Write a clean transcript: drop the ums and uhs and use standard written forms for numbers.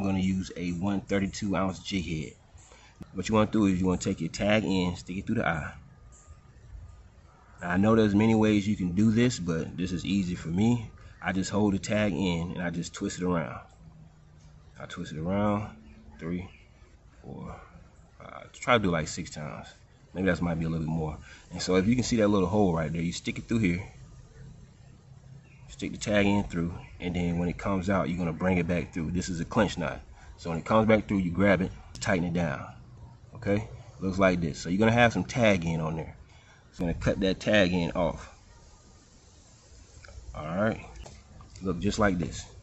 I'm going to use a 132 ounce jig head. What you want to do is you want to take your tag end, stick it through the eye. Now, I know there's many ways you can do this, but this is easy for me. I just hold the tag in and I just twist it around. I twist it around 3, 4, 5, try to do like 6 times. Maybe that might be a little bit more. And so if you can see that little hole right there, you stick it through here, stick the tag in through, and then when it comes out, you're gonna bring it back through. This is a clinch knot. So when it comes back through, you grab it, tighten it down. Okay, looks like this. So you're gonna have some tag in on there. So I'm gonna cut that tag in off. All right, look just like this.